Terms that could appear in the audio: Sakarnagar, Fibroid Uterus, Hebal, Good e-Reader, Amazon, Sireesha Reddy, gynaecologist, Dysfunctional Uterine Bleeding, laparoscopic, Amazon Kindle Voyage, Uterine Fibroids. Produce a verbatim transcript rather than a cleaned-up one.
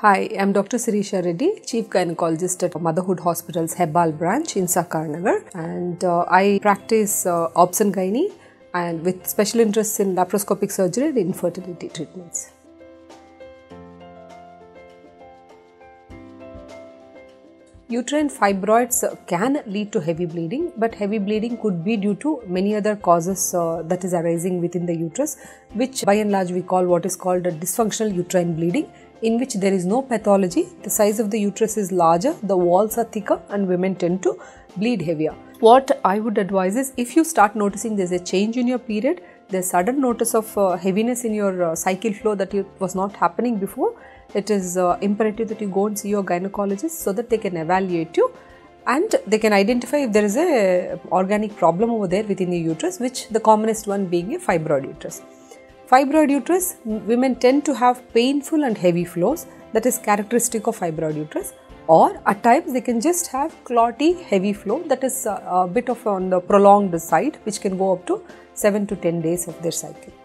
Hi, I'm Doctor Sireesha Reddy, Chief Gynecologist at Motherhood Hospital's Hebal branch in Sakarnagar, and uh, I practice uh, obs and gynae and with special interests in laparoscopic surgery and infertility treatments. Uterine fibroids can lead to heavy bleeding, but heavy bleeding could be due to many other causes uh, that is arising within the uterus, which by and large we call what is called a dysfunctional uterine bleeding, in which there is no pathology. The size of the uterus is larger, the walls are thicker, and women tend to bleed heavier. What I would advise is, if you start noticing there's a change in your period, there's sudden notice of uh, heaviness in your uh, cycle flow that you, was not happening before, it is uh, imperative that you go and see your gynecologist so that they can evaluate you and they can identify if there is a organic problem over there within the uterus, which the commonest one being a fibroid uterus. Fibroid uterus, women tend to have painful and heavy flows, that is characteristic of fibroid uterus, or at times they can just have clotty heavy flow that is a, a bit of on the prolonged side, which can go up to seven to ten days of their cycle.